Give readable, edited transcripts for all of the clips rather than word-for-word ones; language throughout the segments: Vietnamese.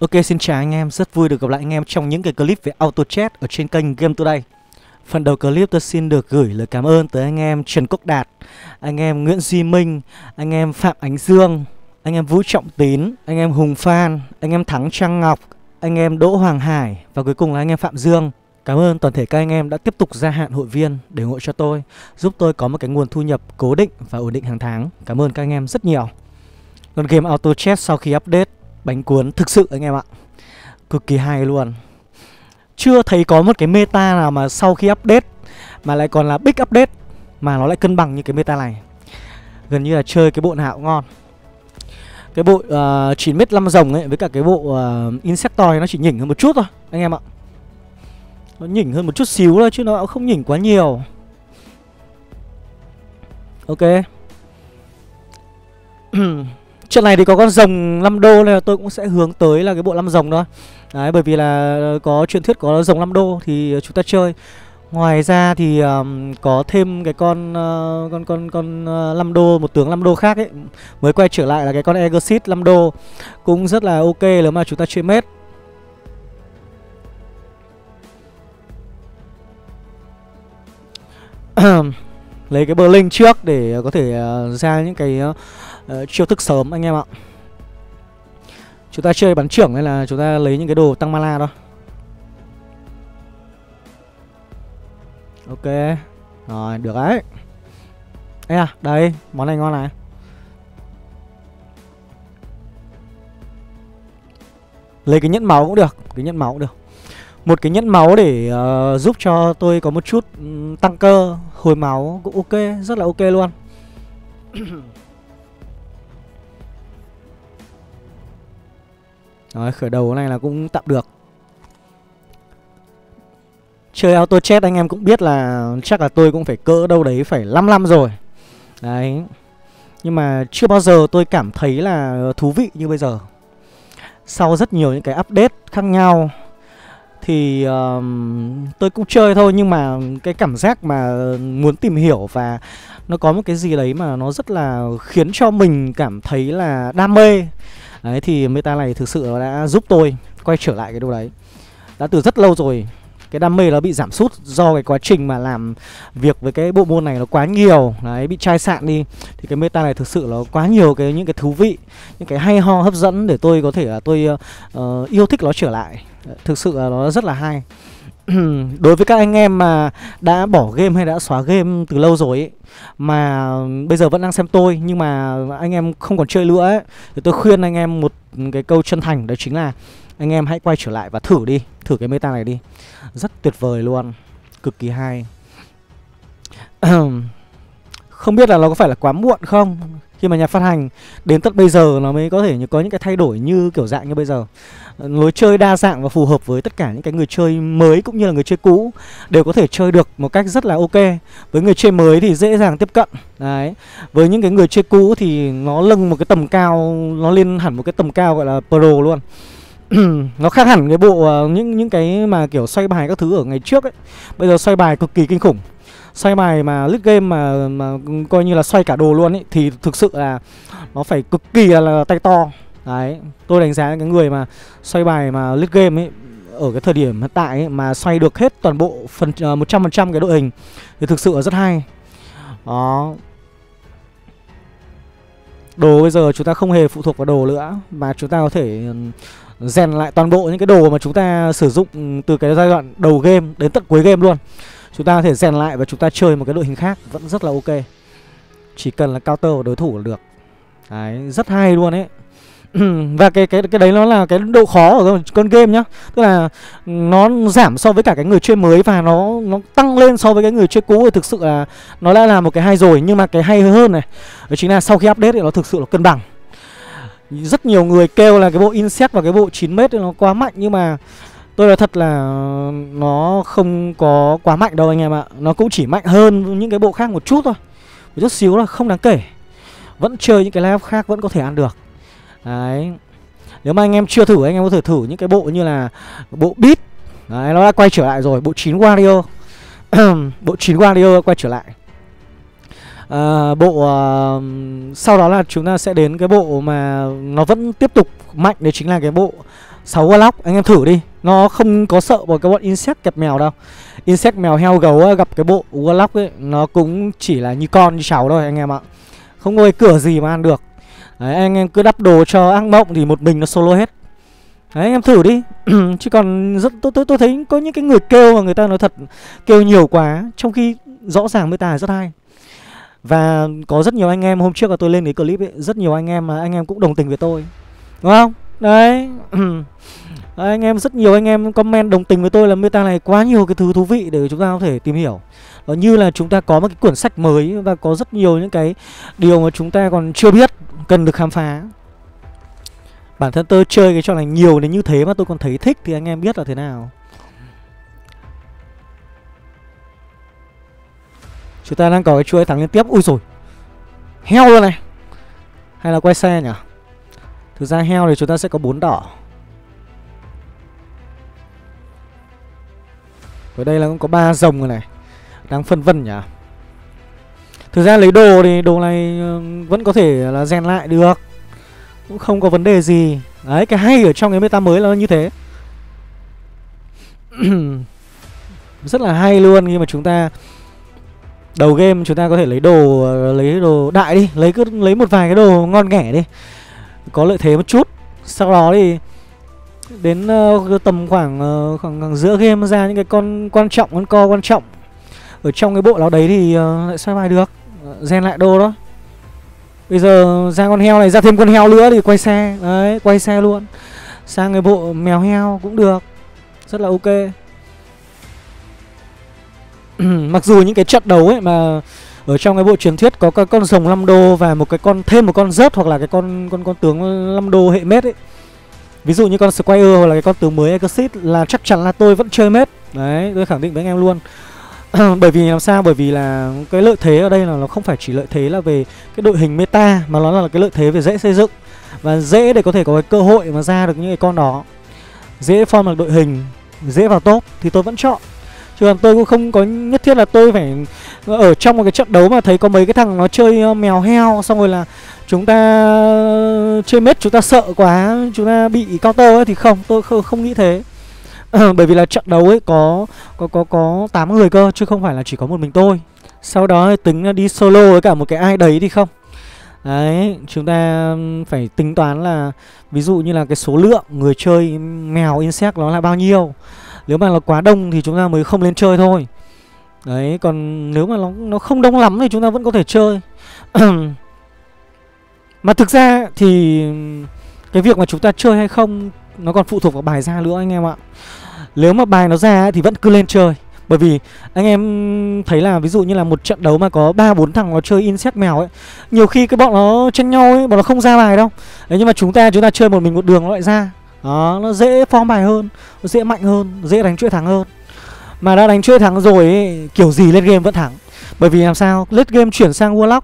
Ok, xin chào anh em, rất vui được gặp lại anh em trong những cái clip về Auto Chess ở trên kênh Game Today. Phần đầu clip tôi xin được gửi lời cảm ơn tới anh em Trần Quốc Đạt, anh em Nguyễn Duy Minh, anh em Phạm Ánh Dương, anh em Vũ Trọng Tín, anh em Hùng Phan, anh em Thắng Trang Ngọc, anh em Đỗ Hoàng Hải và cuối cùng là anh em Phạm Dương. Cảm ơn toàn thể các anh em đã tiếp tục gia hạn hội viên để ủng hộ cho tôi, giúp tôi có một cái nguồn thu nhập cố định và ổn định hàng tháng. Cảm ơn các anh em rất nhiều. Còn game Auto Chess sau khi update bánh cuốn thực sự anh em ạ, cực kỳ hay luôn. Chưa thấy có một cái meta nào mà sau khi update mà lại còn là big update mà nó lại cân bằng như cái meta này. Gần như là chơi cái bộ nào cũng ngon. Cái bộ 9m5 rồng ấy với cả cái bộ Insectoid nó chỉ nhỉnh hơn một chút thôi anh em ạ. Nó nhỉnh hơn một chút xíu thôi chứ nó cũng không nhỉnh quá nhiều. Ok. Trận này thì có con rồng 5 đô nên là tôi cũng sẽ hướng tới là cái bộ 5 rồng thôi. Đấy, bởi vì là có truyền thuyết có rồng 5 đô thì chúng ta chơi. Ngoài ra thì có thêm cái con 5 đô, một tướng 5 đô khác ấy, mới quay trở lại là cái con Egersis 5 đô cũng rất là ok nếu mà chúng ta chơi mết. Lấy cái Berlin trước để có thể ra những cái chiêu thức sớm anh em ạ. Chúng ta chơi bắn trưởng nên là chúng ta lấy những cái đồ tăng mana đó. Ok. Rồi, được đấy. Ê à, đây, món này ngon này. Lấy cái nhẫn máu cũng được, cái nhẫn máu cũng được. Một cái nhẫn máu để giúp cho tôi có một chút tăng cơ, hồi máu cũng ok, rất là ok luôn. Rồi, khởi đầu này là cũng tạm được. Chơi Auto Chess anh em cũng biết là chắc là tôi cũng phải cỡ đâu đấy phải 5 năm rồi. Đấy. Nhưng mà chưa bao giờ tôi cảm thấy là thú vị như bây giờ. Sau rất nhiều những cái update khác nhau thì tôi cũng chơi thôi, nhưng mà cái cảm giác mà muốn tìm hiểu và nó có một cái gì đấy mà nó rất là khiến cho mình cảm thấy là đam mê. Đấy, thì meta này thực sự nó đã giúp tôi quay trở lại cái đồ đấy. Đã từ rất lâu rồi, cái đam mê nó bị giảm sút do cái quá trình mà làm việc với cái bộ môn này nó quá nhiều. Đấy, bị chai sạn đi. Thì cái meta này thực sự nó quá nhiều cái những cái thú vị, những cái hay ho hấp dẫn để tôi có thể là tôi yêu thích nó trở lại. Thực sự là nó rất là hay. Đối với các anh em mà đã bỏ game hay đã xóa game từ lâu rồi ấy, mà bây giờ vẫn đang xem tôi nhưng mà anh em không còn chơi nữa ấy, thì tôi khuyên anh em một cái câu chân thành, đó chính là anh em hãy quay trở lại và thử đi, thử cái meta này đi. Rất tuyệt vời luôn, cực kỳ hay. Không biết là nó có phải là quá muộn không, khi mà nhà phát hành đến tận bây giờ nó mới có thể có những cái thay đổi như kiểu dạng như bây giờ. Lối chơi đa dạng và phù hợp với tất cả những cái người chơi mới cũng như là người chơi cũ đều có thể chơi được một cách rất là ok. Với người chơi mới thì dễ dàng tiếp cận. Đấy. Với những cái người chơi cũ thì nó nâng một cái tầm cao, nó lên hẳn một cái tầm cao gọi là pro luôn. Nó khác hẳn cái bộ những cái mà kiểu xoay bài các thứ ở ngày trước ấy. Bây giờ xoay bài cực kỳ kinh khủng. Xoay bài mà lít game mà coi như là xoay cả đồ luôn ấy, thì thực sự là nó phải cực kỳ là tay to. Đấy, tôi đánh giá cái người mà xoay bài mà lít game ấy, ở cái thời điểm hiện tại ấy, mà xoay được hết toàn bộ 100% cái đội hình thì thực sự là rất hay. Đó. Đồ bây giờ chúng ta không hề phụ thuộc vào đồ nữa, mà chúng ta có thể rèn lại toàn bộ những cái đồ mà chúng ta sử dụng từ cái giai đoạn đầu game đến tận cuối game luôn. Chúng ta có thể rèn lại và chúng ta chơi một cái đội hình khác vẫn rất là ok. Chỉ cần là counter của đối thủ là được. Đấy, rất hay luôn ấy. Và cái đấy nó là cái độ khó ở con game nhá. Tức là nó giảm so với cả cái người chơi mới và nó tăng lên so với cái người chơi cũ thì thực sự là nó đã là một cái hay rồi. Nhưng mà cái hay hơn này đó chính là sau khi update thì nó thực sự là cân bằng. Rất nhiều người kêu là cái bộ Insect và cái bộ 9m thì nó quá mạnh, nhưng mà tôi nói thật là nó không có quá mạnh đâu anh em ạ. Nó cũng chỉ mạnh hơn những cái bộ khác một chút thôi. Một chút xíu là không đáng kể. Vẫn chơi những cái level khác vẫn có thể ăn được. Đấy. Nếu mà anh em chưa thử, anh em có thể thử những cái bộ như là bộ Beat. Đấy, nó đã quay trở lại rồi. Bộ 9 Warrior. Bộ 9 Warrior quay trở lại. Sau đó là chúng ta sẽ đến cái bộ mà nó vẫn tiếp tục mạnh. Đấy chính là cái bộ 6 Warlock, anh em thử đi. Nó không có sợ một cái bọn Insect kẹp mèo đâu. Insect mèo heo gấu gặp cái bộ Warlock ấy, nó cũng chỉ là như con như cháu thôi anh em ạ. Không có cửa gì mà ăn được. Đấy, anh em cứ đắp đồ cho ác mộng thì một mình nó solo hết. Đấy, anh em thử đi. Chứ còn rất tôi thấy có những cái người kêu mà người ta nói thật, kêu nhiều quá, trong khi rõ ràng meta rất hay. Và có rất nhiều anh em hôm trước là tôi lên cái clip ấy, rất nhiều anh em mà anh em cũng đồng tình với tôi, đúng không? Đấy. Đấy, anh em rất nhiều anh em comment đồng tình với tôi là meta này quá nhiều cái thứ thú vị để chúng ta có thể tìm hiểu. Nó như là chúng ta có một cái quyển sách mới và có rất nhiều những cái điều mà chúng ta còn chưa biết, cần được khám phá. Bản thân tôi chơi cái trò này nhiều đến như thế mà tôi còn thấy thích thì anh em biết là thế nào. Chúng ta đang có cái chuỗi thắng liên tiếp. Ui rồi, heo luôn này. Hay là quay xe nhỉ? Thực ra heo thì chúng ta sẽ có 4 đỏ. Ở đây là cũng có 3 rồng rồi này. Đang phân vân nhỉ. Thực ra lấy đồ thì đồ này vẫn có thể là rèn lại được, cũng không có vấn đề gì. Đấy, cái hay ở trong cái meta mới là như thế. Rất là hay luôn. Nhưng mà chúng ta đầu game chúng ta có thể lấy đồ đại đi, lấy một vài cái đồ ngon nghẻ đi, có lợi thế một chút. Sau đó thì đến tầm khoảng giữa game ra những cái con quan trọng, con co quan trọng ở trong cái bộ nào đấy thì lại sao bài được, rèn lại đồ đó. Bây giờ ra con heo này, ra thêm con heo nữa thì quay xe. Đấy, quay xe luôn. Sang cái bộ mèo heo cũng được. Rất là ok. Mặc dù những cái trận đấu ấy mà ở trong cái bộ truyền thuyết có các con rồng 5 đô và một cái con, thêm một con rớt hoặc là cái con tướng 5 đô hệ mết ấy. Ví dụ như con Squire hoặc là cái con tướng mới Egersis là chắc chắn là tôi vẫn chơi mết. Đấy, tôi khẳng định với anh em luôn. Bởi vì làm sao? Bởi vì là cái lợi thế ở đây là nó không phải chỉ lợi thế là về cái đội hình meta mà nó là cái lợi thế về dễ xây dựng và dễ để có thể có cái cơ hội mà ra được những cái con đó, dễ form được đội hình, dễ vào top thì tôi vẫn chọn. Chứ còn tôi cũng không có nhất thiết là tôi phải ở trong một cái trận đấu mà thấy có mấy cái thằng nó chơi mèo heo xong rồi là chúng ta chơi mết, chúng ta sợ quá, chúng ta bị counter ấy thì không, tôi không nghĩ thế. Bởi vì là trận đấu ấy có 8 người cơ chứ không phải là chỉ có một mình tôi. Sau đó tính đi solo với cả một cái ai đấy thì không. Đấy, chúng ta phải tính toán là ví dụ như là cái số lượng người chơi mèo insect nó là bao nhiêu. Nếu mà nó quá đông thì chúng ta mới không lên chơi thôi. Đấy, còn nếu mà nó không đông lắm thì chúng ta vẫn có thể chơi. Mà thực ra thì cái việc mà chúng ta chơi hay không nó còn phụ thuộc vào bài ra nữa anh em ạ. Nếu mà bài nó ra thì vẫn cứ lên chơi. Bởi vì anh em thấy là ví dụ như là một trận đấu mà có 3-4 thằng nó chơi insect mèo ấy, nhiều khi cái bọn nó tranh nhau ấy, bọn nó không ra bài đâu. Đấy, nhưng mà chúng ta chơi một mình một đường nó lại ra. Đó, nó dễ form bài hơn, nó dễ mạnh hơn, dễ đánh chuỗi thắng hơn. Mà đã đánh chuỗi thắng rồi ấy, kiểu gì lên game vẫn thắng. Bởi vì làm sao? Late game chuyển sang Warlock.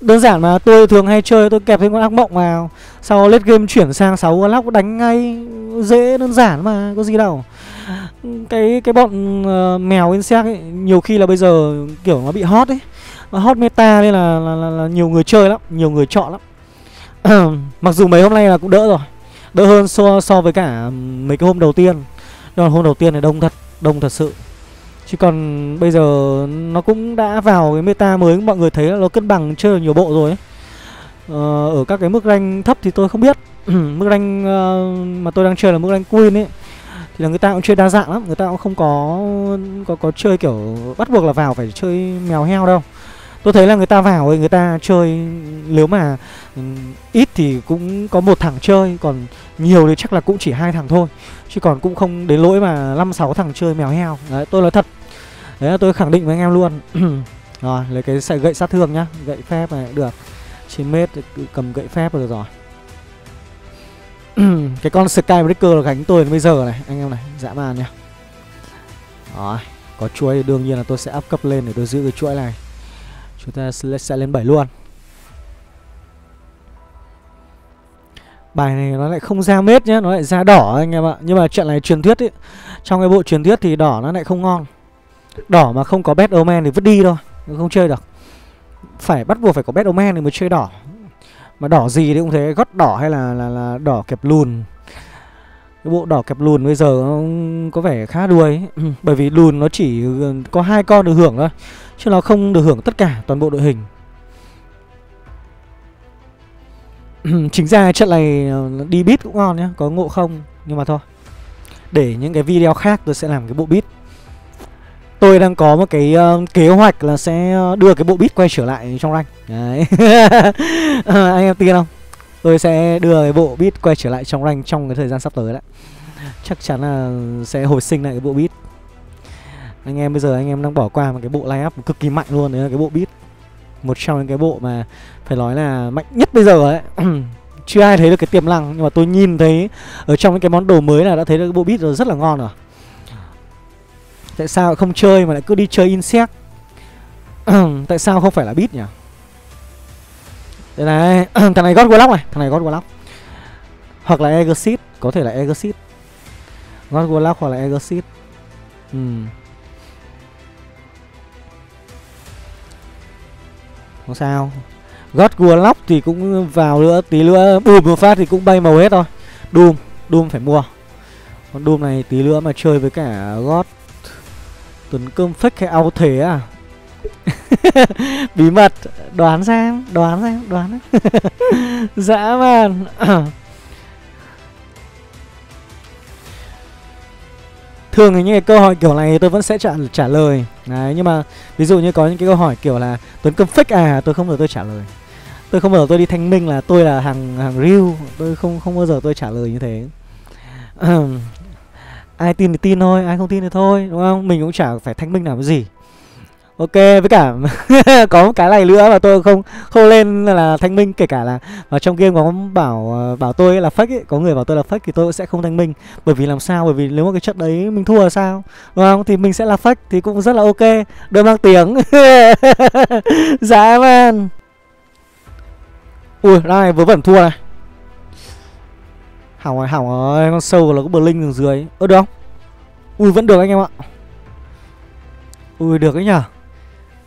Đơn giản mà tôi thường hay chơi, tôi kẹp thêm con ác mộng vào, sau late game chuyển sang 6 Warlock đánh ngay, dễ đơn giản mà, có gì đâu. Cái bọn mèo insect ấy, nhiều khi là bây giờ kiểu nó bị hot ấy, nó hot meta nên là nhiều người chơi lắm, nhiều người chọn lắm. Mặc dù mấy hôm nay là cũng đỡ rồi, đỡ hơn so với cả mấy cái hôm đầu tiên. Nhưng mà hôm đầu tiên này đông thật sự. Chứ còn bây giờ nó cũng đã vào cái meta mới, mọi người thấy là nó cân bằng chơi nhiều bộ rồi ấy. Ở các cái mức rank thấp thì tôi không biết. Mức rank mà tôi đang chơi là mức rank Queen ấy, thì là người ta cũng chơi đa dạng lắm, người ta cũng không có chơi kiểu bắt buộc là vào phải chơi mèo heo đâu. Tôi thấy là người ta vào ấy, người ta chơi, nếu mà ít thì cũng có một thằng chơi, còn nhiều thì chắc là cũng chỉ 2 thằng thôi, chứ còn cũng không đến lỗi mà 5-6 thằng chơi mèo heo. Đấy, tôi nói thật. Đấy là tôi khẳng định với anh em luôn. Rồi, lấy cái gậy sát thương nhá, gậy phép này cũng được. 9m cầm gậy phép được rồi. Cái con Skybreaker nó gánh tôi đến bây giờ này, anh em này, dã man nhá. Rồi, có chuỗi thì đương nhiên là tôi sẽ up cấp lên để tôi giữ cái chuỗi này. Chúng ta sẽ lên 7 luôn. Bài này nó lại không ra mết nhá, nó lại ra đỏ anh em ạ. Nhưng mà trận này truyền thuyết ấy, trong cái bộ truyền thuyết thì đỏ nó lại không ngon. Đỏ mà không có bad omen thì vứt đi thôi, không chơi được. Phải bắt buộc phải có bad omen thì mới chơi đỏ. Mà đỏ gì thì cũng thế, gót đỏ hay là đỏ kẹp lùn. Cái bộ đỏ kẹp lùn bây giờ nó có vẻ khá đuối ấy. Bởi vì lùn nó chỉ có 2 con được hưởng thôi, chứ nó không được hưởng tất cả toàn bộ đội hình. Chính ra trận này đi beat cũng ngon nhá, có ngộ không. Nhưng mà thôi, để những cái video khác tôi sẽ làm cái bộ beat. Tôi đang có một cái kế hoạch là sẽ đưa cái bộ beat quay trở lại trong rank. Đấy. Anh em tin không? Tôi sẽ đưa cái bộ beat quay trở lại trong rank trong cái thời gian sắp tới đấy. Chắc chắn là sẽ hồi sinh lại cái bộ beat. Anh em bây giờ anh em đang bỏ qua một cái bộ lineup cực kỳ mạnh luôn. Đấy là cái bộ beat, một trong những cái bộ mà phải nói là mạnh nhất bây giờ đấy. Chưa ai thấy được cái tiềm năng, nhưng mà tôi nhìn thấy ở trong những cái món đồ mới là đã thấy được cái bộ beat rồi, rất là ngon rồi. Tại sao không chơi mà lại cứ đi chơi Insect? Tại sao không phải là beat nhỉ? Đây này, thằng này God Warlock này, thằng này God Warlock. Hoặc là Egersis, có thể là Egersis. God Warlock hoặc là Egersis. Không sao. God Warlock thì cũng vào nữa, tí nữa Doom một phát thì cũng bay màu hết thôi. Doom, Doom phải mua. Còn Doom này tí nữa mà chơi với cả God Tuấn cơm fake hay ao thế à? Bí mật, đoán xem, đoán xem, đoán. Dã man. Thường thì những cái câu hỏi kiểu này tôi vẫn sẽ trả lời. Đấy, nhưng mà ví dụ như có những cái câu hỏi kiểu là Tuấn cơm fake à, tôi không bao giờ tôi trả lời. Tôi không bao giờ tôi đi thanh minh là tôi là hàng real, tôi không bao giờ tôi trả lời như thế. Ai tin thì tin thôi, ai không tin thì thôi, đúng không? Mình cũng chả phải thanh minh làm cái gì. Ok, với cả có một cái này nữa mà tôi không lên là thanh minh, kể cả là mà trong game có bảo tôi là fake ấy, có người bảo tôi là fake thì tôi cũng sẽ không thanh minh. Bởi vì làm sao? Bởi vì nếu mà cái trận đấy mình thua là sao? Đúng không? Thì mình sẽ là fake thì cũng rất là ok, đôi mang tiếng. Dã man. Ui, đây vớ vẩn thua này. Hỏng rồi, con sâu là có Berlin đường dưới. Ơ được không? Ui vẫn được anh em ạ. Ui được đấy nhở.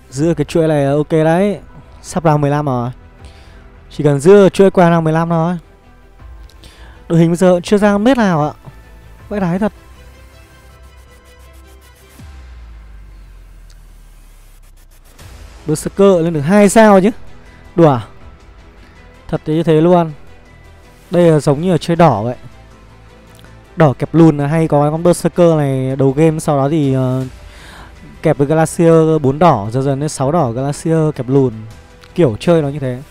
Giữ cái chuỗi này ok đấy. Sắp round 15 rồi. Chỉ cần giữ chuỗi qua round 15 thôi. Đội hình bây giờ chưa ra mét nào ạ. Vãi đái thật. Berserker lên được 2 sao chứ. Đùa. Thật như thế luôn. Đây là giống như là chơi đỏ vậy. Đỏ kẹp lùn là hay có con Berserker này đầu game, sau đó thì kẹp với Glacier 4 đỏ, dần dần đến 6 đỏ Glacier kẹp lùn. Kiểu chơi nó như thế.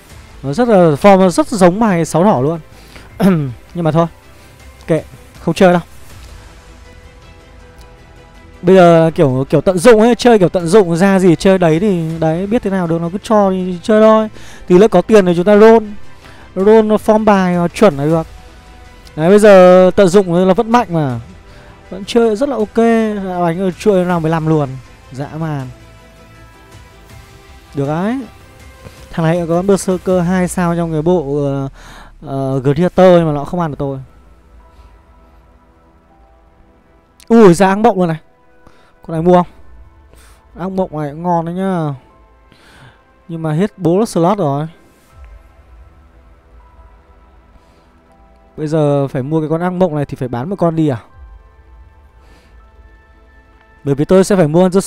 Nó rất là form rất giống bài 6 đỏ luôn. Nhưng mà thôi, kệ, không chơi đâu. Bây giờ kiểu tận dụng ấy, chơi kiểu tận dụng, ra gì chơi đấy thì đấy, biết thế nào được nó cứ cho thì chơi thôi. Thì lúc có tiền thì chúng ta roll. Roll nó form bài nó chuẩn là được. Đấy bây giờ tận dụng nó vẫn mạnh mà. Vẫn chơi rất là ok. Đánh ở chuỗi nào 15 luôn. Dã man. Được đấy. Thằng này có Berserker 2 sao trong cái bộ Greater, nhưng mà nó không ăn được tôi. Ui ra áng mộng luôn này. Con này mua không? Áng mộng này cũng ngon đấy nhá. Nhưng mà hết 4 slot rồi. Bây giờ phải mua cái con ác mộng này thì phải bán một con đi à? Bởi vì tôi sẽ phải mua con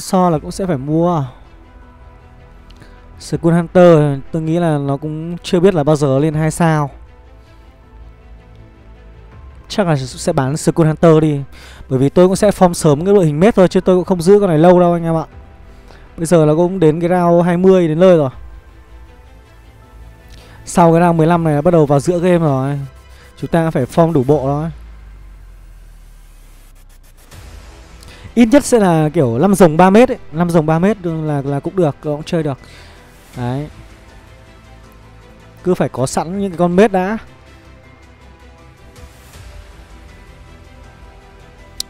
so là cũng sẽ phải mua Circuit Hunter. Tôi nghĩ là nó cũng chưa biết là bao giờ lên 2 sao. Chắc là sẽ bán Circuit Hunter đi. Bởi vì tôi cũng sẽ form sớm cái đội hình meta thôi, chứ tôi cũng không giữ con này lâu đâu anh em ạ. Bây giờ nó cũng đến cái round 20 đến nơi rồi. Sau cái round 15 này bắt đầu vào giữa game rồi. Chúng ta phải form đủ bộ thôi. Ít nhất sẽ là kiểu 5 rồng 3m ấy, 5 rồng 3m là cũng được, cũng chơi được. Đấy. Cứ phải có sẵn những cái con mết đã.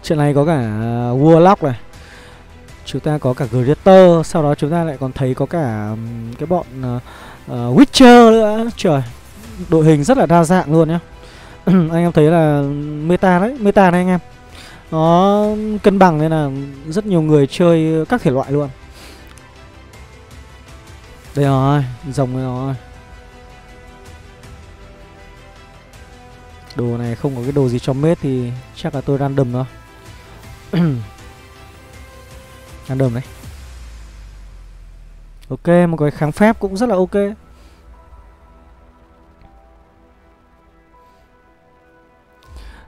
Chuyện này có cả Warlock này. Chúng ta có cả Greater, sau đó chúng ta lại còn thấy có cả cái bọn Witcher nữa. Trời, đội hình rất là đa dạng luôn nhá. Anh em thấy là meta đấy anh em. Nó cân bằng nên là rất nhiều người chơi các thể loại luôn. Đây rồi, rồng rồi. Đồ này không có cái đồ gì cho mết thì chắc là tôi random thôi. Random đấy. Ok, một cái kháng phép cũng rất là ok.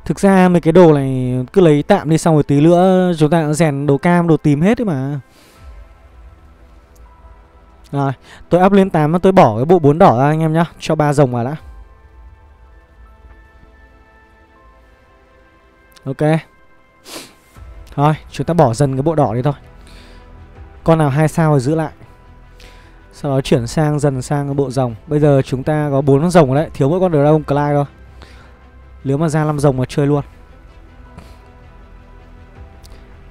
Thực ra mấy cái đồ này cứ lấy tạm đi, xong rồi tí nữa chúng ta rèn đồ cam, đồ tím hết đấy mà. Rồi, tôi up lên 8 mà tôi bỏ cái bộ 4 đỏ ra anh em nhá, cho 3 rồng vào đã. Ok. Rồi, chúng ta bỏ dần cái bộ đỏ đi thôi. Con nào 2 sao rồi giữ lại. Sau đó chuyển sang dần sang cái bộ rồng. Bây giờ chúng ta có 4 con rồng ở đấy, thiếu mỗi con Dragon Clyde thôi. Nếu mà ra 5 rồng mà chơi luôn.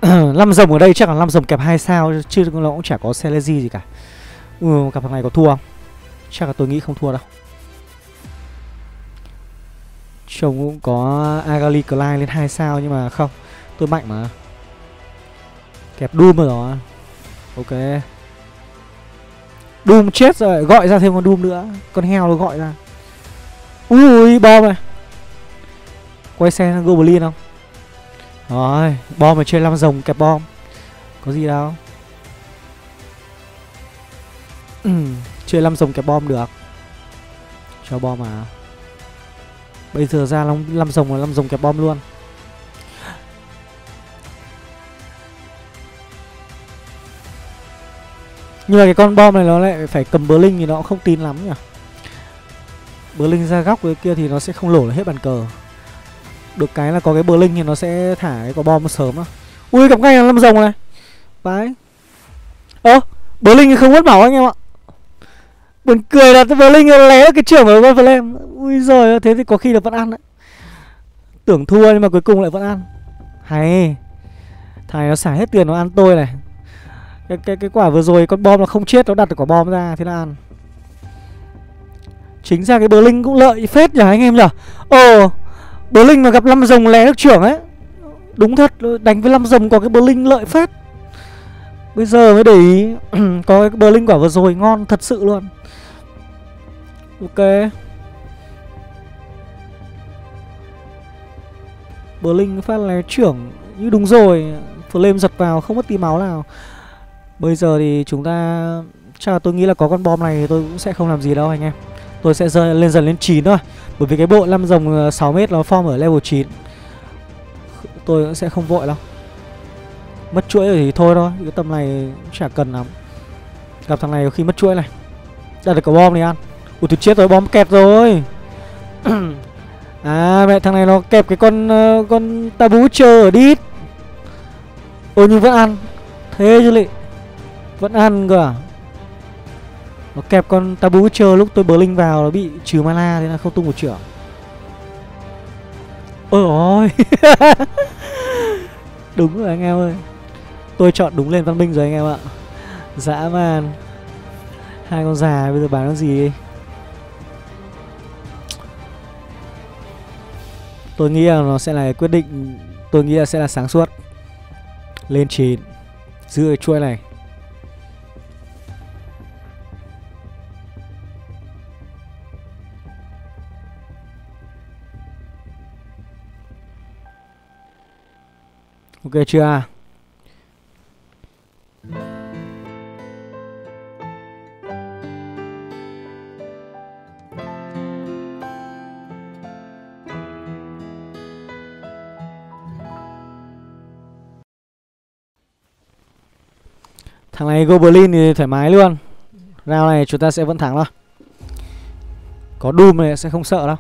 5 rồng ở đây chắc là 5 rồng kẹp 2 sao chứ nó cũng chả có Celesi gì cả. Cặp này có thua không? Chắc là tôi nghĩ không thua đâu. Chồng cũng có Agali Clyde lên 2 sao nhưng mà không, tôi mạnh mà. Kẹp Doom rồi đó. Ok. Doom chết rồi, gọi ra thêm con Doom nữa. Con heo nó gọi ra. Ui, bom này. Quay xe Goblin không? Rồi, bom mà chơi 5 rồng kẹp bom. Có gì đâu. Chơi 5 rồng kẹp bom được. Cho bom mà. Bây giờ ra 5 rồng là 5 rồng kẹp bom luôn. Nhưng mà cái con bom này nó lại phải cầm Berlin thì nó cũng không tin lắm nhỉ. Berlin ra góc với kia thì nó sẽ không lổ hết bàn cờ. Được cái là có cái Berlin thì nó sẽ thả cái quả bom sớm đó. Ui, cặp ngay là 5 rồng này. Đấy. Ơ, Berlin thì không mất bảo anh em ạ. Buồn cười là Berlin lé cái trưởng của con Flame. Ui giời, thế thì có khi là vẫn ăn đấy. Tưởng thua nhưng mà cuối cùng lại vẫn ăn. Hay. Thằng nó xả hết tiền nó ăn tôi này. Cái quả vừa rồi con bom nó không chết, nó đặt được quả bom ra, thế là ăn. Chính ra cái Berlin cũng lợi phết nhỉ anh em nhỉ. Ồ, Berlin mà gặp 5 rồng lé nước trưởng ấy. Đúng thật, đánh với 5 rồng có cái Berlin lợi phết. Bây giờ mới để ý. Có cái Berlin quả vừa rồi ngon thật sự luôn. Ok. Berlin phát lé trưởng. Như đúng rồi, Flame giật vào không mất tí máu nào. Bây giờ thì chúng ta chắc là tôi nghĩ là có con bom này thì tôi cũng sẽ không làm gì đâu anh em. Tôi sẽ lên dần lên 9 thôi. Bởi vì cái bộ 5 rồng 6m nó form ở level 9. Tôi cũng sẽ không vội đâu. Mất chuỗi thì thôi thôi. Cái tầm này chả cần lắm. Gặp thằng này khi mất chuỗi này. Đặt được quả bom thì ăn. Ủa tôi chết rồi, bom kẹp rồi. À mẹ, thằng này nó kẹp cái con Tabu Butcher ở đít. Ôi nhưng vẫn ăn. Thế chứ lị. Vẫn ăn cơ à. Nó kẹp con Tabu Butcher lúc tôi Berlin vào nó bị trừ mana thế là không tung một trưởng. Ôi ôi. Đúng rồi anh em ơi. Tôi chọn đúng lên văn minh rồi anh em ạ. Dã man. Hai con già bây giờ bán nó gì đây? Tôi nghĩ là nó sẽ là quyết định. Tôi nghĩ là sẽ là sáng suốt. Lên 9. Giữ cái chuỗi này. Ok chưa? Thằng này Goblin thì thoải mái luôn. Round này chúng ta sẽ vẫn thắng thôi. Có Doom này sẽ không sợ đâu.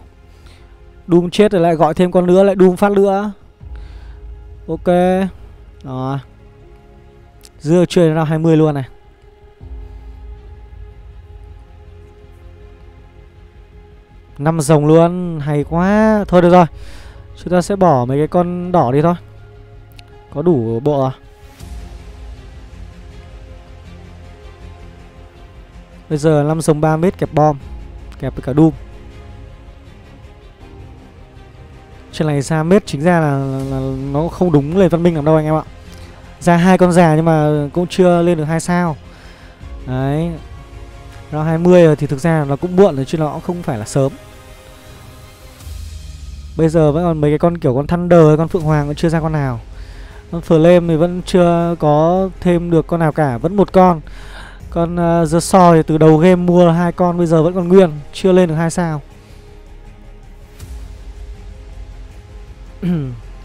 Doom chết rồi lại gọi thêm con nữa, lại Doom phát nữa. Ok. Đó. Dưa chơi ra 20 luôn này. Năm rồng luôn, hay quá. Thôi được rồi. Chúng ta sẽ bỏ mấy cái con đỏ đi thôi. Có đủ bộ rồi. Bây giờ 5 rồng 3m kẹp bom, kẹp với cả Doom. Trên này ra mết chính ra là nó không đúng lên văn minh làm đâu anh em ạ. Ra hai con già nhưng mà cũng chưa lên được 2 sao. Đấy. Nó 20 rồi thì thực ra nó cũng muộn rồi chứ nó cũng không phải là sớm. Bây giờ vẫn còn mấy cái con kiểu con Thunder, con Phượng Hoàng vẫn chưa ra con nào. Con Flame thì vẫn chưa có thêm được con nào cả, vẫn một con. Con The Soul thì từ đầu game mua hai con, bây giờ vẫn còn nguyên, chưa lên được 2 sao.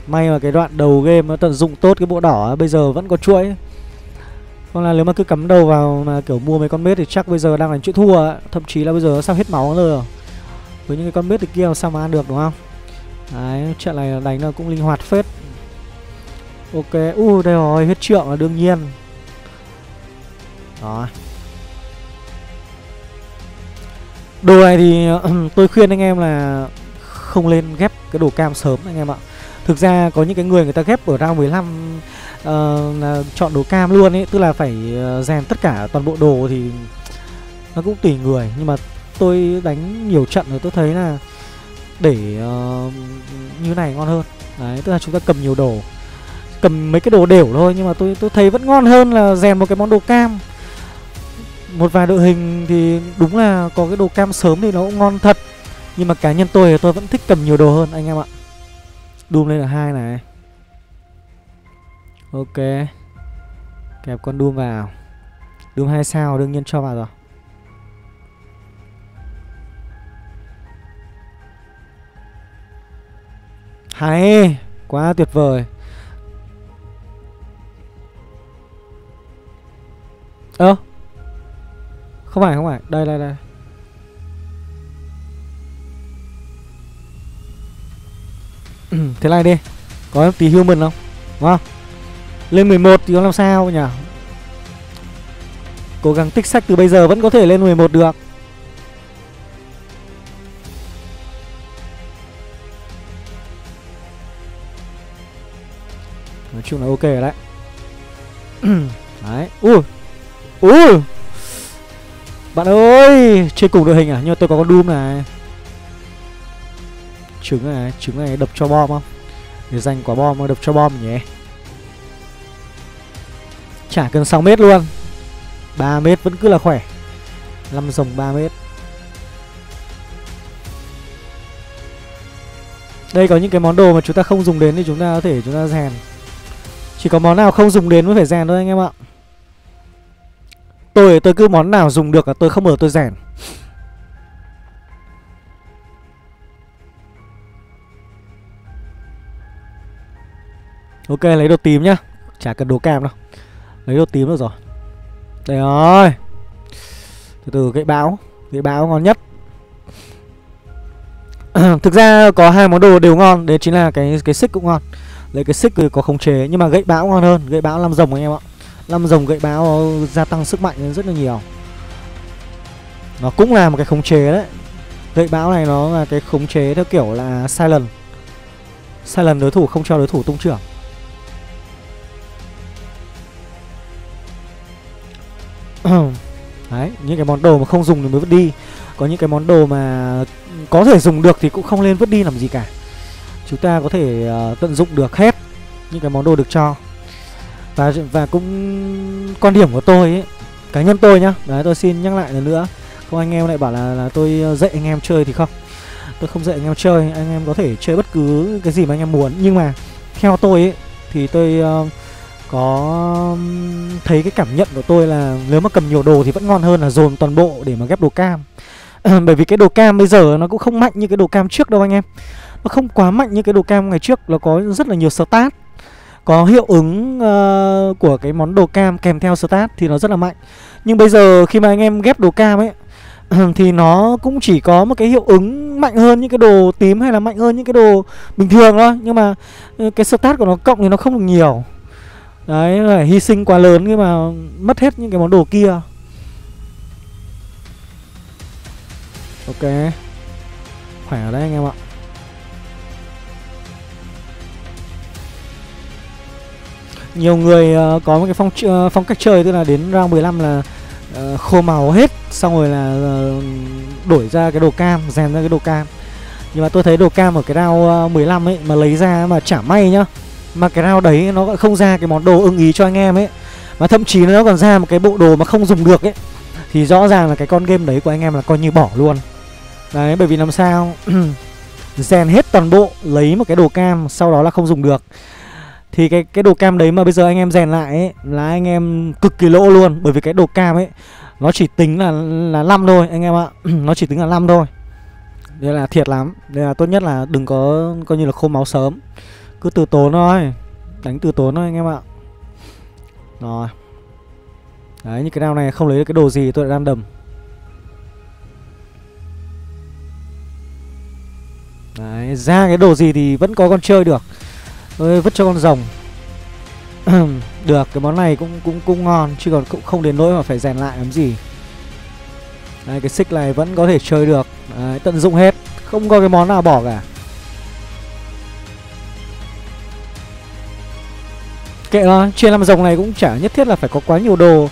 May mà cái đoạn đầu game nó tận dụng tốt cái bộ đỏ, bây giờ vẫn có chuỗi. Còn là nếu mà cứ cắm đầu vào mà kiểu mua mấy con mết thì chắc bây giờ đang là chuyện thua. Thậm chí là bây giờ sao hết máu rồi. Với những cái con mết thì kia sao mà ăn được, đúng không? Đấy, trận này đánh nó cũng linh hoạt phết. Ok, đây rồi, hết trượng là đương nhiên. Đó. Đồ này thì tôi khuyên anh em là không lên ghép cái đồ cam sớm anh em ạ. Thực ra có những cái người ta ghép ở round 15 là chọn đồ cam luôn ấy, tức là phải rèn tất cả toàn bộ đồ thì nó cũng tùy người. Nhưng mà tôi đánh nhiều trận rồi tôi thấy là để như này ngon hơn. Đấy, tức là chúng ta cầm nhiều đồ, cầm mấy cái đồ đều thôi, nhưng mà tôi thấy vẫn ngon hơn là rèn một cái món đồ cam. Một vài đội hình thì đúng là có cái đồ cam sớm thì nó cũng ngon thật, nhưng mà cá nhân tôi thì tôi vẫn thích cầm nhiều đồ hơn anh em ạ. Doom lên là 2 này. Ok, kẹp con Doom vào. Doom 2 sao đương nhiên cho vào rồi. Hay, quá tuyệt vời. Ơ, không phải, đây. Thế này đi, có tí human không? Đúng không? Lên 11 thì nó làm sao nhỉ? Cố gắng tích sách từ bây giờ vẫn có thể lên 11 được. Nói chung là ok rồi đấy. Đấy. Ui. Bạn ơi, chơi cùng đội hình à? Nhưng mà tôi có con Doom này. Trứng này đập cho bom không? Để dành quả bom đập cho bom nhỉ. Chả cần 6 mét luôn, 3 mét vẫn cứ là khỏe. 5 dòng 3 mét. Đây có những cái món đồ mà chúng ta không dùng đến thì chúng ta có thể chúng ta rèn. Chỉ có món nào không dùng đến mới phải rèn thôi anh em ạ. Tôi cứ món nào dùng được là tôi không ở tôi rèn. Ok, lấy đồ tím nhá, chả cần đồ cam đâu, lấy đồ tím được rồi. Đây rồi, từ gậy báo ngon nhất. Thực ra có hai món đồ đều ngon, đấy chính là cái xích cũng ngon, lấy cái xích thì có khống chế, nhưng mà gậy báo ngon hơn. Gậy báo 5 rồng anh em ạ, 5 rồng gậy báo gia tăng sức mạnh lên rất là nhiều, nó cũng là một cái khống chế đấy. Gậy báo này nó là cái khống chế theo kiểu là silent đối thủ, không cho đối thủ tung trưởng. Đấy, những cái món đồ mà không dùng thì mới vứt đi. Có những cái món đồ mà có thể dùng được thì cũng không nên vứt đi làm gì cả. Chúng ta có thể tận dụng được hết những cái món đồ được cho. Và cũng quan điểm của tôi ấy, cá nhân tôi nhá. Đấy, tôi xin nhắc lại lần nữa. Không anh em lại bảo là tôi dạy anh em chơi thì không. Tôi không dạy anh em chơi, anh em có thể chơi bất cứ cái gì mà anh em muốn. Nhưng mà theo tôi ấy, thì tôi có thấy cái cảm nhận của tôi là nếu mà cầm nhiều đồ thì vẫn ngon hơn là dồn toàn bộ để mà ghép đồ cam. Bởi vì cái đồ cam bây giờ nó cũng không mạnh như cái đồ cam trước đâu anh em. Nó không quá mạnh như cái đồ cam ngày trước, nó có rất là nhiều stat. Có hiệu ứng của cái món đồ cam kèm theo stat thì nó rất là mạnh. Nhưng bây giờ khi mà anh em ghép đồ cam ấy thì nó cũng chỉ có một cái hiệu ứng mạnh hơn những cái đồ tím hay là mạnh hơn những cái đồ bình thường thôi. Nhưng mà cái stat của nó cộng thì nó không được nhiều. Đấy, phải hy sinh quá lớn nhưng mà mất hết những cái món đồ kia. Ok, khỏe ở đấy anh em ạ. Nhiều người có một cái phong cách chơi, tức là đến round 15 là khô màu hết, xong rồi là đổi ra cái đồ cam, rèn ra cái đồ cam. Nhưng mà tôi thấy đồ cam ở cái round 15 ấy mà lấy ra mà chả may nhá, mà cái round đấy nó còn không ra cái món đồ ưng ý cho anh em ấy, mà thậm chí nó còn ra một cái bộ đồ mà không dùng được ấy, thì rõ ràng là cái con game đấy của anh em là coi như bỏ luôn. Đấy, bởi vì làm sao rèn hết toàn bộ, lấy một cái đồ cam sau đó là không dùng được. Thì cái đồ cam đấy mà bây giờ anh em rèn lại ấy, là anh em cực kỳ lỗ luôn. Bởi vì cái đồ cam ấy nó chỉ tính là 5 thôi anh em ạ. Nó chỉ tính là 5 thôi. Đây là thiệt lắm. Đây là tốt nhất là đừng có coi như là khô máu sớm. Cứ từ tốn thôi. Đánh từ tốn thôi anh em ạ. Rồi. Đấy, như cái nào này không lấy được cái đồ gì tôi lại random. Đấy, ra cái đồ gì thì vẫn có con chơi được. Ơi, vứt cho con rồng. Được, cái món này cũng ngon chứ còn cũng không đến nỗi mà phải rèn lại làm gì. Đấy, cái xích này vẫn có thể chơi được. Đấy, tận dụng hết, không có cái món nào bỏ cả. Kệ nó, trên làm rồng này cũng chả nhất thiết là phải có quá nhiều đồ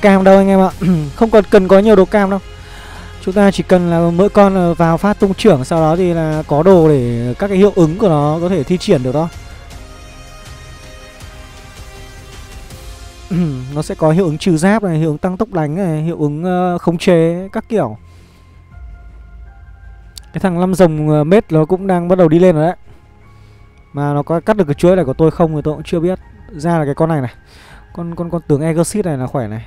cam đâu anh em ạ. Không còn cần có nhiều đồ cam đâu. Chúng ta chỉ cần là mỗi con vào phát tung trưởng, sau đó thì là có đồ để các cái hiệu ứng của nó có thể thi triển được đó. Nó sẽ có hiệu ứng trừ giáp này, hiệu ứng tăng tốc đánh này, hiệu ứng khống chế các kiểu. Cái thằng năm rồng mết nó cũng đang bắt đầu đi lên rồi đấy. Mà nó có cắt được cái chuỗi này của tôi không thì tôi cũng chưa biết. Ra là cái con này này, con tướng Egersis này là khỏe này.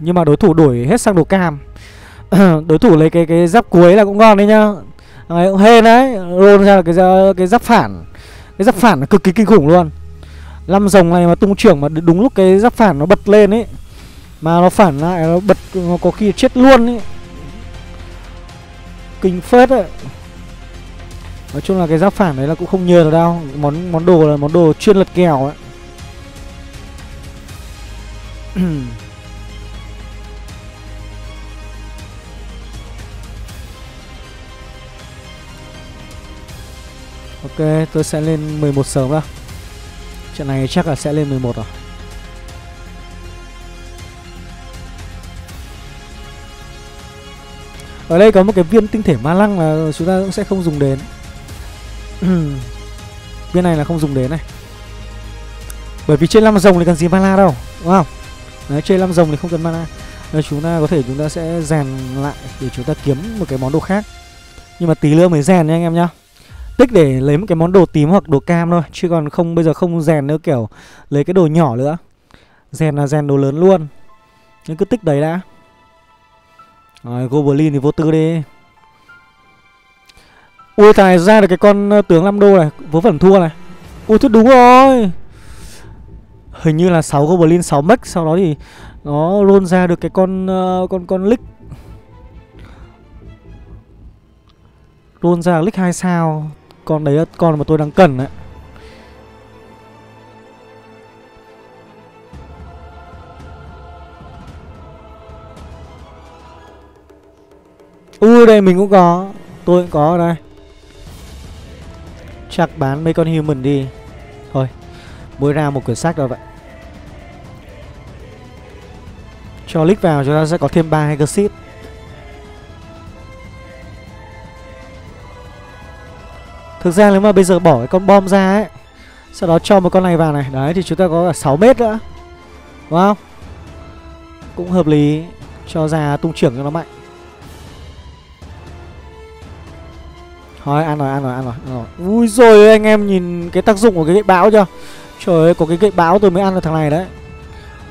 Nhưng mà đối thủ đổi hết sang đồ cam. Đối thủ lấy cái giáp cuối là cũng ngon đấy nhá. Đấy, cũng hên đấy. Roll ra là cái giáp phản. Cái giáp phản là cực kỳ kinh khủng luôn. Năm rồng này mà tung trưởng mà đúng lúc cái giáp phản nó bật lên ấy, mà nó phản lại nó bật, nó có khi chết luôn ấy. Kinh phết ấy. Nói chung là cái giáp phản đấy là cũng không nhờ được đâu. Món đồ là món đồ chuyên lật kèo ấy. Ok, tôi sẽ lên 11 sớm đó. Trận này chắc là sẽ lên 11 rồi. Ở đây có một cái viên tinh thể ma lăng là chúng ta cũng sẽ không dùng đến. Viên này là không dùng đến này. Bởi vì trên 5 rồng thì cần gì mana đâu, đúng không? Đấy, trên 5 rồng thì không cần mana. Nên chúng ta có thể chúng ta sẽ rèn lại để chúng ta kiếm một cái món đồ khác. Nhưng mà tí nữa mới rèn nha anh em nhá. Tích để lấy một cái món đồ tím hoặc đồ cam thôi. Chứ còn không, bây giờ không rèn nữa, kiểu lấy cái đồ nhỏ nữa. Rèn là rèn đồ lớn luôn. Nhưng cứ tích đấy đã. Rồi, Goblin thì vô tư đi. Ui, tài ra được cái con tướng 5 đô này. Vớ vẩn thua này. Ui, thôi đúng rồi. Hình như là 6 Goblin, 6 mech. Sau đó thì nó roll ra được cái con lick. Roll ra lick 2 sao. Con đấy là con mà tôi đang cần đấy. Ui, đây mình cũng có. Tôi cũng có ở đây. Chắc bán mấy con human đi. Thôi, mỗi ra một quyển sách rồi vậy. Cho lick vào chúng ta sẽ có thêm 3 Egersis. Thực ra nếu mà bây giờ bỏ cái con bom ra ấy, sau đó cho một con này vào này. Đấy thì chúng ta có cả 6 mét nữa, đúng không? Cũng hợp lý. Cho ra tung trưởng cho nó mạnh. Thôi ăn rồi, ăn rồi. Ui rồi anh em nhìn cái tác dụng của cái gậy bão chưa? Trời ơi, có cái gậy bão tôi mới ăn được thằng này đấy.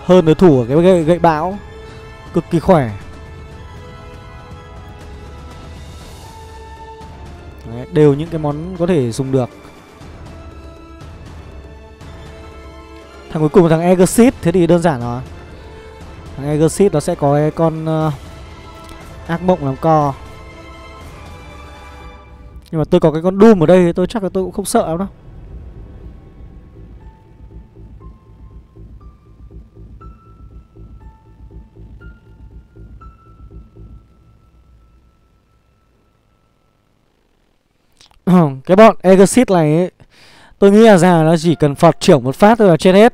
Hơn đối thủ ở cái gậy bão. Cực kỳ khỏe. Đấy, đều những cái món có thể dùng được. Thằng cuối cùng là thằng Egersis. Thế thì đơn giản rồi. Thằng Egersis nó sẽ có cái con ác mộng làm co. Nhưng mà tôi có cái con Doom ở đây thì tôi chắc là tôi cũng không sợ lắm đâu. Cái bọn Egersis này ấy, tôi nghĩ là già nó chỉ cần phọt trưởng một phát thôi là chết hết.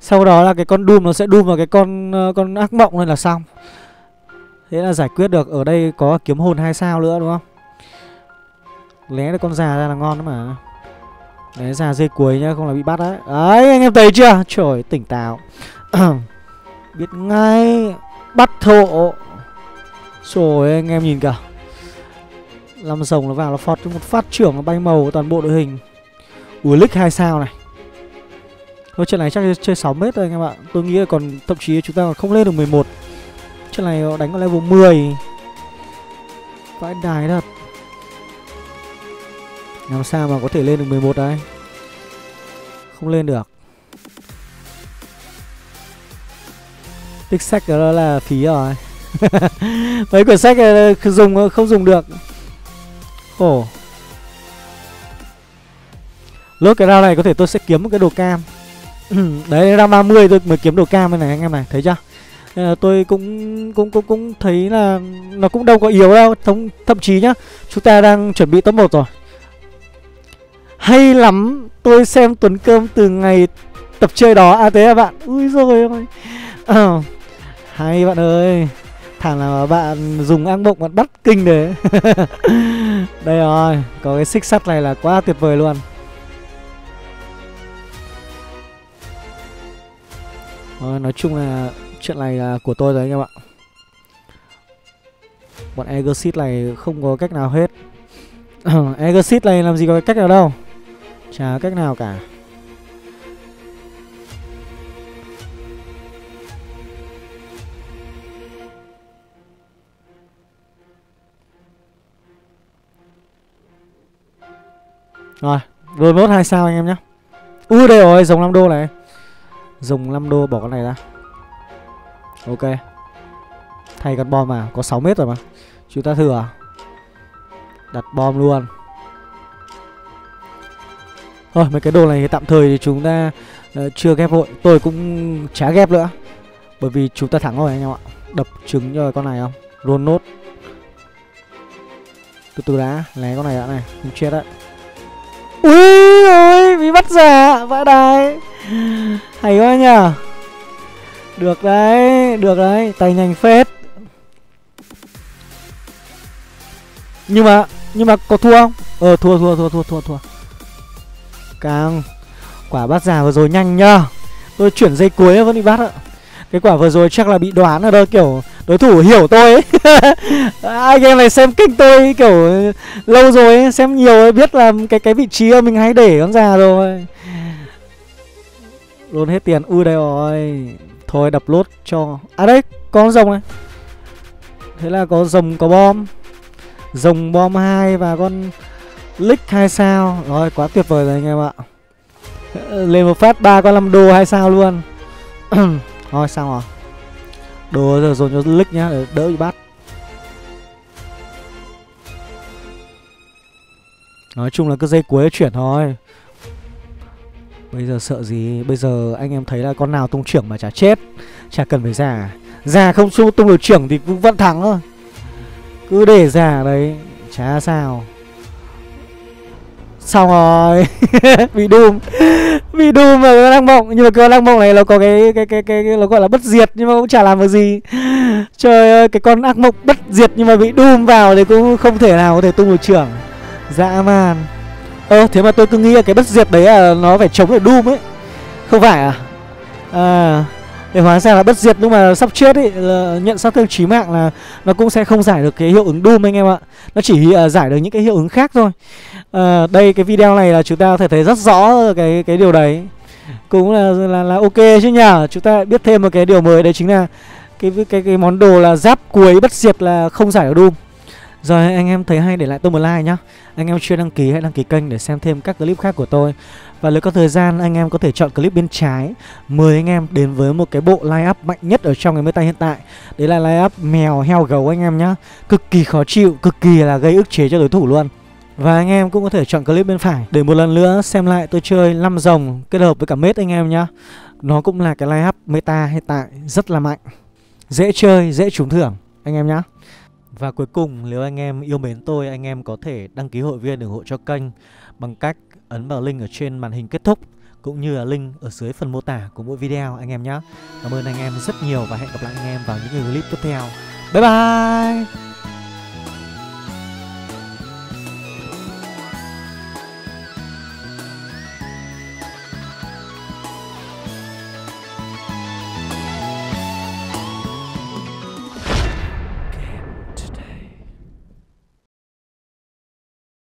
Sau đó là cái con Doom nó sẽ Doom vào cái con ác mộng này là xong. Thế là giải quyết được. Ở đây có kiếm hồn 2 sao nữa đúng không? Lé được con già ra là ngon lắm mà. Lé già dây cuối nhá, không là bị bắt đấy. Đấy anh em thấy chưa? Trời, tỉnh táo. Biết ngay. Bắt thộ. Trời ơi, anh em nhìn cả. Làm rồng nó vào nó phọt cho một phát trưởng nó bay màu toàn bộ đội hình. Ui League 2 sao này. Với trận này chắc chơi 6 mét thôi anh em ạ. Tôi nghĩ là còn thậm chí chúng ta còn không lên được 11. Trận này đánh vào level 10. Vãi đài thật. Làm sao mà có thể lên được 11 đấy. Không lên được. Tích sách đó là phí rồi. Mấy quyển sách dùng không dùng được. Khổ. Lốt cái round này có thể tôi sẽ kiếm một cái đồ cam. Đấy, round 30 tôi mới kiếm đồ cam này anh em này, thấy chưa? Tôi cũng thấy là nó cũng đâu có yếu đâu, thậm chí nhá, chúng ta đang chuẩn bị top 1 rồi. Hay lắm, tôi xem Tuấn Cơm từ ngày tập chơi đó. À thế à bạn. Ui rồi ơi. Hay bạn ơi. Thằng là bạn dùng ác mộng bạn bắt kinh đấy. Đây rồi, có cái xích sắt này là quá tuyệt vời luôn. Rồi, nói chung là chuyện này là của tôi rồi anh em ạ. Bọn Egersis này không có cách nào hết. Egersis này làm gì có cách nào đâu. Chả có cách nào cả. Rồi, rồi mốt 2 sao anh em nhé. Ui đây rồi, rồng 5 đô này. Rồng 5 đô bỏ con này ra. Ok. Thay con bom mà, có 6 mét rồi mà. Chúng ta thử à? Đặt bom luôn. Thôi mấy cái đồ này tạm thời thì chúng ta chưa ghép hội. Tôi cũng chả ghép nữa. Bởi vì chúng ta thắng rồi anh em ạ. Đập trứng cho con này không? Roll nốt. Từ từ đã, lấy con này đã này. Không chết đấy. Ui ôi, bị bắt giả, vãi đài. Hay quá nhờ. Được đấy, được đấy. Tay nhanh phết. Nhưng mà có thua không? Thua. Càng. Quả bắt giả vừa rồi nhanh nhờ. Tôi chuyển giây cuối vẫn bị bắt ạ. Cái quả vừa rồi chắc là bị đoán ở đâu, kiểu đối thủ hiểu tôi ấy. Ai game này xem kênh tôi kiểu lâu rồi ấy, xem nhiều ấy, biết là cái vị trí mà mình hay để con già rồi. Luôn hết tiền. Ui đây rồi. Thôi đập lốt cho. À đấy, có rồng này. Thế là có rồng, có bom. Rồng bom 2 và con League 2 sao. Rồi, quá tuyệt vời rồi anh em ạ. Lên một phát 3 con 5 đô 2 sao luôn. Rồi xong rồi. Đồ giờ dồn cho League nhá, để đỡ bị bắt. Nói chung là cứ dây cuối chuyển thôi. Bây giờ sợ gì? Bây giờ anh em thấy là con nào tung trưởng mà chả chết. Chả cần phải giả. Giả không tung được trưởng thì cũng vẫn thắng thôi. Cứ để giả đấy. Chả sao. Xong rồi. Bị Doom. Bị Doom mà cơ năng mộng. Nhưng mà cơ năng mộng này nó có cái nó gọi là bất diệt. Nhưng mà cũng chả làm được gì. Trời ơi, cái con ác mộng bất diệt nhưng mà bị Doom vào thì cũng không thể nào có thể tung được trưởng. Dã man. Thế mà tôi cứ nghĩ là cái bất diệt đấy là nó phải chống lại Doom ấy. Không phải à? À, để hóa ra là bất diệt nhưng mà sắp chết ấy, nhận sát thương chí mạng là nó cũng sẽ không giải được cái hiệu ứng Doom anh em ạ. Nó chỉ giải được những cái hiệu ứng khác thôi. Đây cái video này là chúng ta có thể thấy rất rõ cái điều đấy. Cũng là ok chứ nhỉ. Chúng ta biết thêm một cái điều mới đấy chính là cái món đồ là giáp cuối bất diệt là không giải được Doom. Rồi anh em thấy hay để lại tôi một like nhá. Anh em chưa đăng ký hãy đăng ký kênh để xem thêm các clip khác của tôi. Và nếu có thời gian anh em có thể chọn clip bên trái. Mời anh em đến với một cái bộ line up mạnh nhất ở trong cái meta hiện tại. Đấy là line up mèo heo gấu anh em nhá. Cực kỳ khó chịu, cực kỳ là gây ức chế cho đối thủ luôn. Và anh em cũng có thể chọn clip bên phải để một lần nữa xem lại tôi chơi 5 rồng kết hợp với cả mết anh em nhá. Nó cũng là cái line up meta hiện tại rất là mạnh. Dễ chơi, dễ trúng thưởng anh em nhá. Và cuối cùng nếu anh em yêu mến tôi, anh em có thể đăng ký hội viên ủng hộ cho kênh bằng cách ấn vào link ở trên màn hình kết thúc cũng như là link ở dưới phần mô tả của mỗi video anh em nhé. Cảm ơn anh em rất nhiều và hẹn gặp lại anh em vào những clip tiếp theo. Bye bye!